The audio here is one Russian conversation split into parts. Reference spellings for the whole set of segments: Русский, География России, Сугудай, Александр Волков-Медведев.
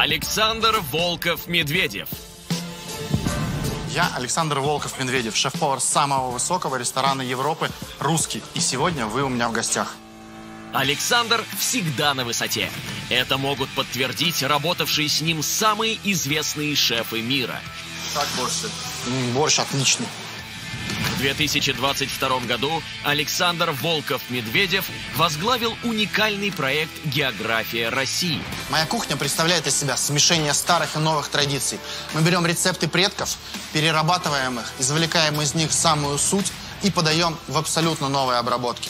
Александр Волков-Медведев. Я Александр Волков-Медведев, шеф-повар самого высокого ресторана Европы «Русский». И сегодня вы у меня в гостях. Александр всегда на высоте. Это могут подтвердить работавшие с ним самые известные шефы мира. Как борщ? Борщ отличный. В 2022 году Александр Волков-Медведев возглавил уникальный проект «География России». Моя кухня представляет из себя смешение старых и новых традиций. Мы берем рецепты предков, перерабатываем их, извлекаем из них самую суть и подаем в абсолютно новые обработки.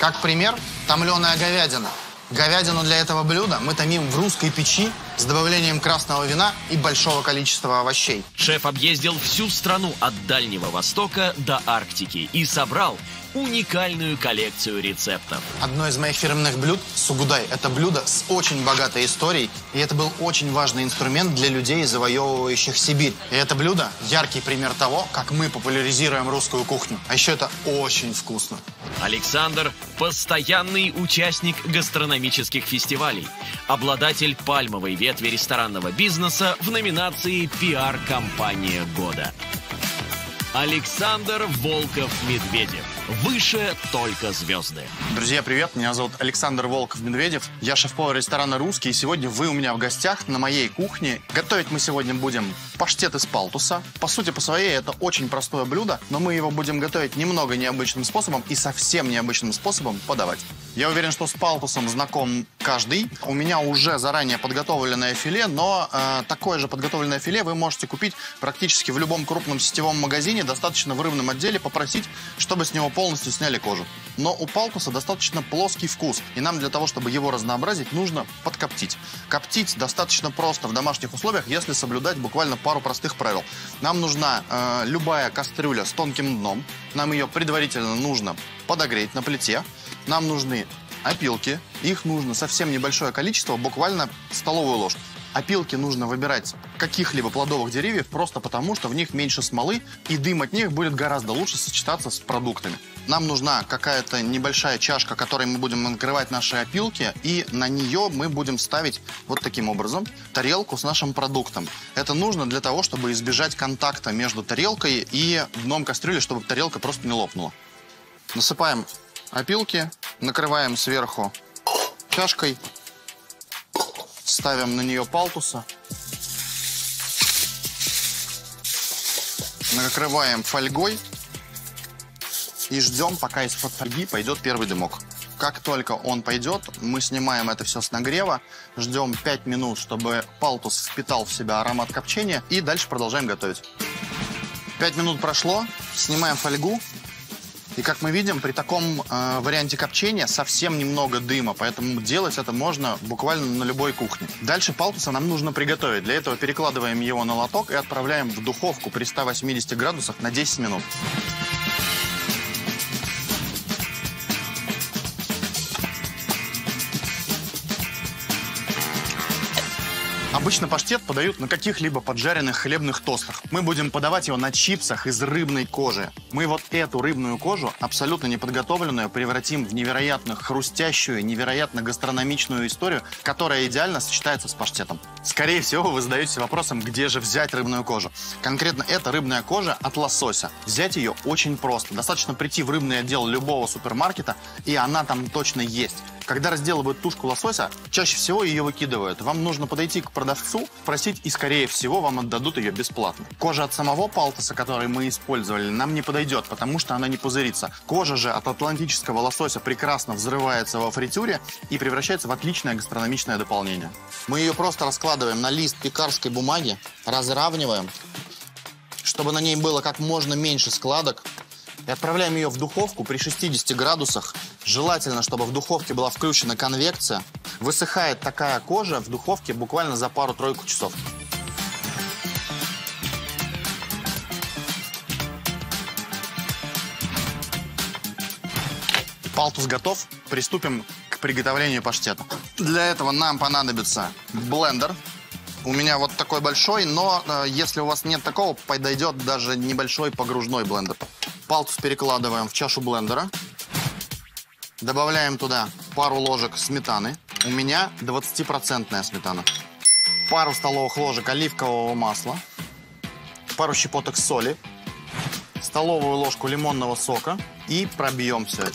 Как пример, томленая говядина. Говядину для этого блюда мы томим в русской печи с добавлением красного вина и большого количества овощей. Шеф объездил всю страну от Дальнего Востока до Арктики и собрал уникальную коллекцию рецептов. Одно из моих фирменных блюд – сугудай. Это блюдо с очень богатой историей, и это был очень важный инструмент для людей, завоевывающих Сибирь. И это блюдо – яркий пример того, как мы популяризируем русскую кухню. А еще это очень вкусно. Александр – постоянный участник гастрономических фестивалей, обладатель пальмовой ветви ресторанного бизнеса в номинации «Пиар-компания года». Александр Волков-Медведев. Выше только звезды. Друзья, привет. Меня зовут Александр Волков-Медведев. Я шеф-повар ресторана «Русский». И сегодня вы у меня в гостях на моей кухне. Готовить мы сегодня будем паштет из палтуса. По сути, по своей, это очень простое блюдо, но мы его будем готовить немного необычным способом и совсем необычным способом подавать. Я уверен, что с палтусом знаком каждый. У меня уже заранее подготовленное филе, но такое же подготовленное филе вы можете купить практически в любом крупном сетевом магазине. Достаточно в рыбном отделе попросить, чтобы с него полностью сняли кожу. Но у палтуса достаточно плоский вкус, и нам для того, чтобы его разнообразить, нужно подкоптить. Коптить достаточно просто в домашних условиях, если соблюдать буквально пару простых правил. Нам нужна любая кастрюля с тонким дном, нам ее предварительно нужно подогреть на плите, нам нужны опилки, их нужно совсем небольшое количество, буквально столовую ложку. Опилки нужно выбирать каких-либо плодовых деревьев, просто потому, что в них меньше смолы, и дым от них будет гораздо лучше сочетаться с продуктами. Нам нужна какая-то небольшая чашка, которой мы будем накрывать наши опилки, и на нее мы будем ставить вот таким образом тарелку с нашим продуктом. Это нужно для того, чтобы избежать контакта между тарелкой и дном кастрюли, чтобы тарелка просто не лопнула. Насыпаем опилки, накрываем сверху чашкой. Ставим на нее палтуса. Накрываем фольгой. И ждем, пока из-под фольги пойдет первый дымок. Как только он пойдет, мы снимаем это все с нагрева. Ждем 5 минут, чтобы палтус впитал в себя аромат копчения. И дальше продолжаем готовить. 5 минут прошло. Снимаем фольгу. И как мы видим, при таком варианте копчения совсем немного дыма, поэтому делать это можно буквально на любой кухне. Дальше палтуса нам нужно приготовить. Для этого перекладываем его на лоток и отправляем в духовку при 180 градусах на 10 минут. Обычно паштет подают на каких-либо поджаренных хлебных тостах. Мы будем подавать его на чипсах из рыбной кожи. Мы вот эту рыбную кожу, абсолютно неподготовленную, превратим в невероятно хрустящую, невероятно гастрономичную историю, которая идеально сочетается с паштетом. Скорее всего, вы задаетесь вопросом, где же взять рыбную кожу. Конкретно эта рыбная кожа от лосося. Взять ее очень просто. Достаточно прийти в рыбный отдел любого супермаркета, и она там точно есть. Когда разделывают тушку лосося, чаще всего ее выкидывают. Вам нужно подойти к продавцу, просить, и, скорее всего, вам отдадут ее бесплатно. Кожа от самого палтуса, который мы использовали, нам не подойдет, потому что она не пузырится. Кожа же от атлантического лосося прекрасно взрывается во фритюре и превращается в отличное гастрономичное дополнение. Мы ее просто раскладываем на лист пекарской бумаги, разравниваем, чтобы на ней было как можно меньше складок. И отправляем ее в духовку при 60 градусах. Желательно, чтобы в духовке была включена конвекция. Высыхает такая кожа в духовке буквально за пару-тройку часов. Палтус готов. Приступим к приготовлению паштета. Для этого нам понадобится блендер. У меня вот такой большой, но если у вас нет такого, подойдет даже небольшой погружной блендер. Палтус перекладываем в чашу блендера. Добавляем туда пару ложек сметаны. У меня 20% сметана. пару столовых ложек оливкового масла, пару щепоток соли, столовую ложку лимонного сока и пробьем все это.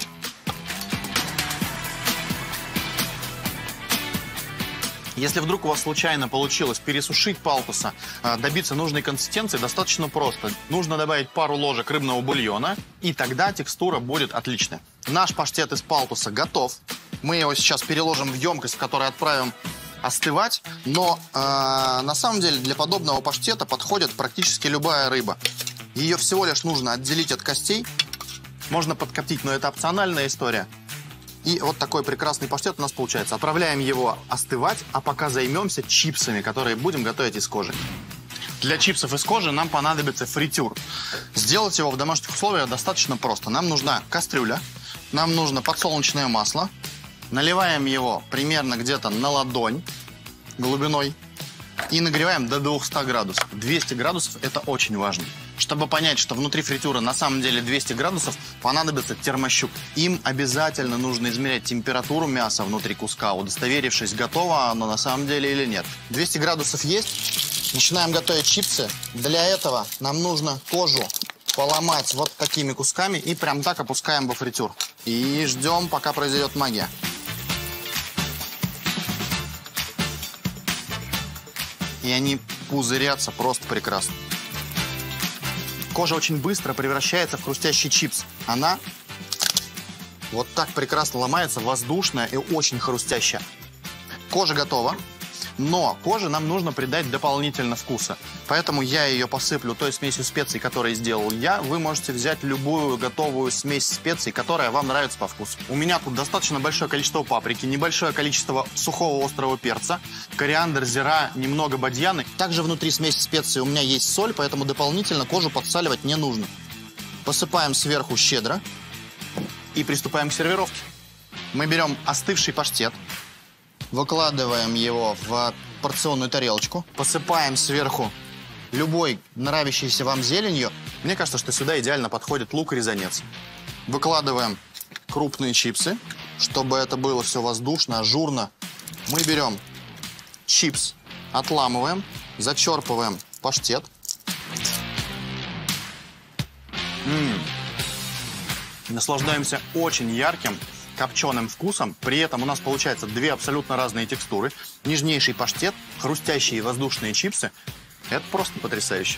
Если вдруг у вас случайно получилось пересушить палтуса, добиться нужной консистенции достаточно просто. Нужно добавить пару ложек рыбного бульона, и тогда текстура будет отличная. Наш паштет из палтуса готов. Мы его сейчас переложим в емкость, в которой отправим остывать. Но на самом деле для подобного паштета подходит практически любая рыба. Ее всего лишь нужно отделить от костей. Можно подкоптить, но это опциональная история. И вот такой прекрасный паштет у нас получается. Отправляем его остывать, а пока займемся чипсами, которые будем готовить из кожи. Для чипсов из кожи нам понадобится фритюр. Сделать его в домашних условиях достаточно просто. Нам нужна кастрюля, нам нужно подсолнечное масло. Наливаем его примерно где-то на ладонь глубиной и нагреваем до 200 градусов. 200 градусов – это очень важно. Чтобы понять, что внутри фритюра на самом деле 200 градусов, понадобится термощуп. Им обязательно нужно измерять температуру мяса внутри куска, удостоверившись, готово оно на самом деле или нет. 200 градусов есть. Начинаем готовить чипсы. Для этого нам нужно кожу поломать вот такими кусками и прям так опускаем во фритюр. И ждем, пока произойдет магия. И они пузырятся просто прекрасно. Кожа очень быстро превращается в хрустящий чипс. Она вот так прекрасно ломается, воздушная и очень хрустящая. Кожа готова, но коже нам нужно придать дополнительно вкуса. Поэтому я ее посыплю той смесью специй, которую сделал я. Вы можете взять любую готовую смесь специй, которая вам нравится по вкусу. У меня тут достаточно большое количество паприки, небольшое количество сухого острого перца, кориандр, зира, немного бадьяны. Также внутри смеси специй у меня есть соль, поэтому дополнительно кожу подсаливать не нужно. Посыпаем сверху щедро и приступаем к сервировке. Мы берем остывший паштет. Выкладываем его в порционную тарелочку. Посыпаем сверху любой нравящейся вам зеленью. Мне кажется, что сюда идеально подходит лук и резанец. Выкладываем крупные чипсы, чтобы это было все воздушно, ажурно. Мы берем чипс, отламываем, зачерпываем паштет. Наслаждаемся очень ярким копченым вкусом. При этом у нас получается две абсолютно разные текстуры. Нежнейший паштет, хрустящие воздушные чипсы. Это просто потрясающе.